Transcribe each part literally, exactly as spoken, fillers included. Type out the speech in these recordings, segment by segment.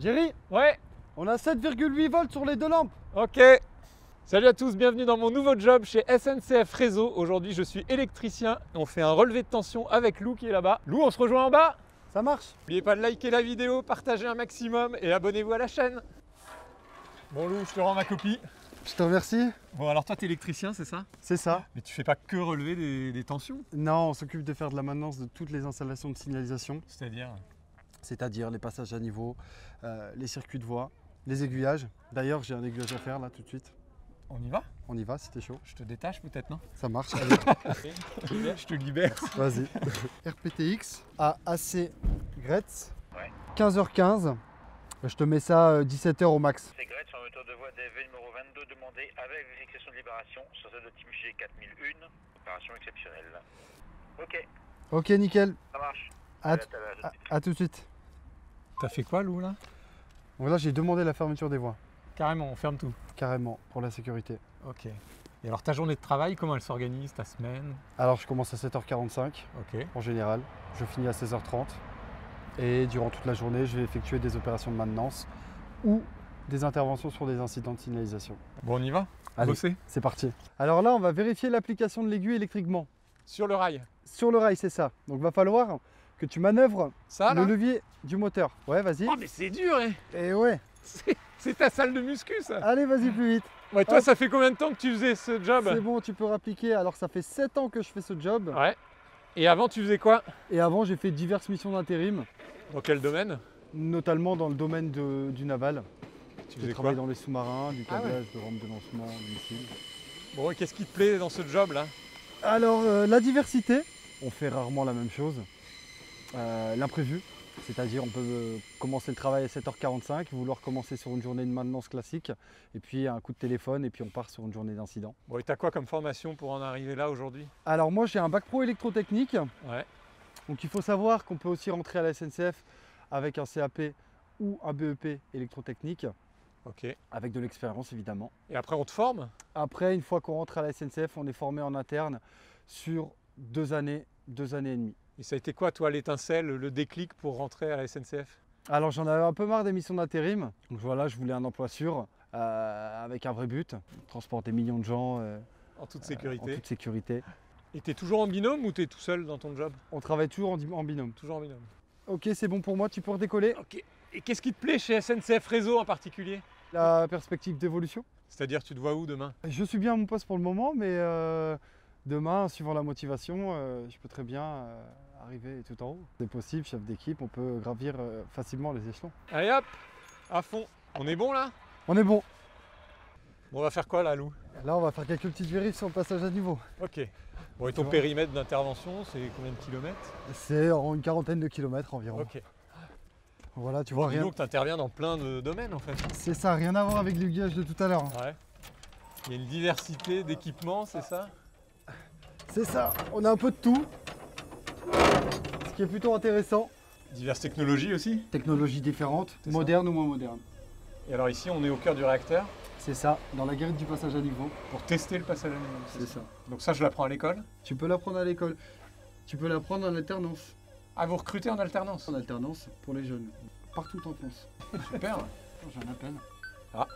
Géry? Ouais? On a sept virgule huit volts sur les deux lampes. Ok. Salut à tous, bienvenue dans mon nouveau job chez S N C F Réseau. Aujourd'hui, je suis électricien. On fait un relevé de tension avec Lou qui est là-bas. Lou, on se rejoint en bas? Ça marche. N'oubliez pas de liker la vidéo, partager un maximum et abonnez-vous à la chaîne. Bon Lou, je te rends ma copie. Je te remercie. Bon alors toi, t'es électricien, c'est ça? C'est ça. Mais tu fais pas que relever des, des tensions? Non, on s'occupe de faire de la maintenance de toutes les installations de signalisation. C'est-à-dire? C'est-à-dire les passages à niveau, euh, les circuits de voie, les aiguillages. D'ailleurs, j'ai un aiguillage à faire là tout de suite. On y va? On y va, si t'es chaud. Je te détache peut-être, non? Ça marche. Allez. Je te libère. Vas-y. R P T X à A C Gretz. Ouais. quinze heures quinze. Je te mets ça dix-sept heures au max. A C Gretz sur le tour de voie D V numéro vingt-deux demandé avec vérification de libération sur celle de type G quatre mille un. Opération exceptionnelle. Ok. Ok, nickel. Ça marche. À, à, à tout de suite. T'as fait quoi, Lou, là? Bon, là, j'ai demandé la fermeture des voies. Carrément, on ferme tout? Carrément, pour la sécurité. Ok. Et alors, ta journée de travail, comment elle s'organise, ta semaine? Alors, je commence à sept heures quarante-cinq, okay, en général. Je finis à seize heures trente. Et durant toute la journée, je vais effectuer des opérations de maintenance ou des interventions sur des incidents de signalisation. Bon, on y va? Allez, c'est parti. Alors là, on va vérifier l'application de l'aiguille électriquement. Sur le rail? Sur le rail, c'est ça. Donc, il va falloir que tu manœuvres ça, le levier du moteur. Ouais, vas-y. Oh, mais c'est dur, hein. Eh ouais. C'est ta salle de muscu, ça. Allez, vas-y, plus vite. Ouais, toi, ah, ça fait combien de temps que tu faisais ce job? C'est bon, tu peux rappliquer. Alors, ça fait sept ans que je fais ce job. Ouais. Et avant, tu faisais quoi? Et avant, j'ai fait diverses missions d'intérim. Dans quel domaine? Notamment dans le domaine de, du naval. Tu faisais quoi? Dans les sous-marins, du câblage, ah ouais, de rampes de lancement, de missiles. Bon, et qu'est-ce qui te plaît dans ce job-là? Alors, euh, la diversité. On fait rarement la même chose. Euh, L'imprévu, c'est-à-dire on peut euh, commencer le travail à sept heures quarante-cinq, vouloir commencer sur une journée de maintenance classique, et puis un coup de téléphone, et puis on part sur une journée d'incident. Bon, et t'as quoi comme formation pour en arriver là aujourd'hui? Alors moi j'ai un bac pro électrotechnique, ouais, donc il faut savoir qu'on peut aussi rentrer à la S N C F avec un C A P ou un B E P électrotechnique, okay, avec de l'expérience évidemment. Et après on te forme? Après, une fois qu'on rentre à la S N C F, on est formé en interne sur deux années, deux années et demie. Et ça a été quoi, toi, l'étincelle, le déclic pour rentrer à la S N C F? Alors, j'en avais un peu marre des missions d'intérim. Donc voilà, je voulais un emploi sûr, euh, avec un vrai but, transporter des millions de gens. Euh, en toute sécurité. Euh, en toute sécurité. Et t'es toujours en binôme ou t'es tout seul dans ton job? On travaille toujours en, en binôme. Toujours en binôme. Ok, c'est bon pour moi, tu peux redécoller. Ok. Et qu'est-ce qui te plaît chez S N C F Réseau en particulier? La perspective d'évolution. C'est-à-dire, tu te vois où demain? Je suis bien à mon poste pour le moment, mais euh, demain, suivant la motivation, euh, je peux très bien... Euh, arriver tout en haut. C'est possible, chef d'équipe, on peut gravir euh, facilement les échelons. Allez hop, à fond. On est bon là? On est bon. Bon, on va faire quoi là, Lou? Là, on va faire quelques petites vérifs sur le passage à niveau. Ok. Bon, et ton périmètre d'intervention, c'est combien de kilomètres? C'est une quarantaine de kilomètres environ. Ok. Voilà, tu vois rien. Donc, tu interviens dans plein de domaines en fait. C'est ça, rien à voir avec l'aiguillage de tout à l'heure. Hein. Ouais. Il y a une diversité d'équipements, c'est ça? C'est ça, on a un peu de tout. Qui est plutôt intéressant. Diverses technologies aussi? Technologies différentes, modernes ou moins modernes. Et alors ici, on est au cœur du réacteur? C'est ça, dans la guérite du passage à niveau. Pour tester le passage à niveau? C'est ça. Donc ça, je l'apprends à l'école? Tu peux l'apprendre à l'école. Tu peux l'apprendre en alternance. Ah, vous recrutez en alternance? En alternance, pour les jeunes. Partout en France. Super. J'ai un appel. Ah,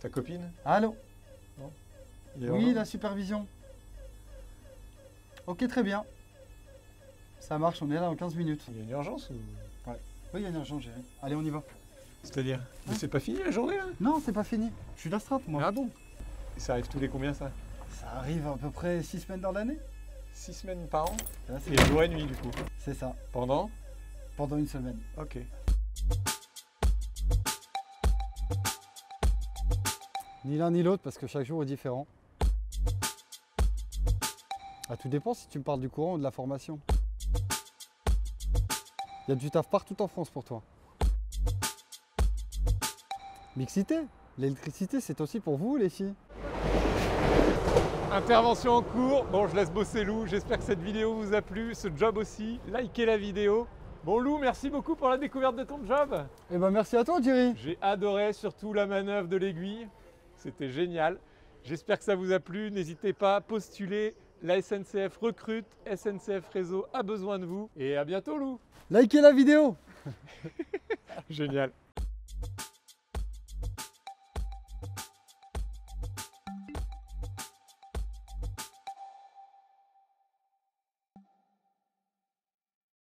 ta copine? Allô? Non. Oui, la supervision. Ok, très bien. Ça marche, on est là en quinze minutes. Il y a une urgence ou... Ouais. Oui, il y a une urgence, Géry. Allez, on y va. C'est-à-dire? Mais c'est pas fini la journée là? Non, c'est pas fini. Je suis d'astreinte, moi. Ah bon? Et ça arrive tous les combien ça? Ça arrive à peu près six semaines dans l'année. six semaines par an? Là, et jour et nuit du coup? C'est ça. Pendant? Pendant une semaine. Ok. Ni l'un ni l'autre parce que chaque jour est différent. Ah, tout dépend si tu me parles du courant ou de la formation. Il y a du taf partout en France pour toi. Mixité, l'électricité, c'est aussi pour vous, les filles. Intervention en cours. Bon, je laisse bosser Lou. J'espère que cette vidéo vous a plu, ce job aussi. Likez la vidéo. Bon, Lou, merci beaucoup pour la découverte de ton job. Eh ben, merci à toi, Thierry. J'ai adoré, surtout la manœuvre de l'aiguille. C'était génial. J'espère que ça vous a plu. N'hésitez pas à postuler. La S N C F recrute, S N C F Réseau a besoin de vous. Et à bientôt, Lou. Likez la vidéo. Génial.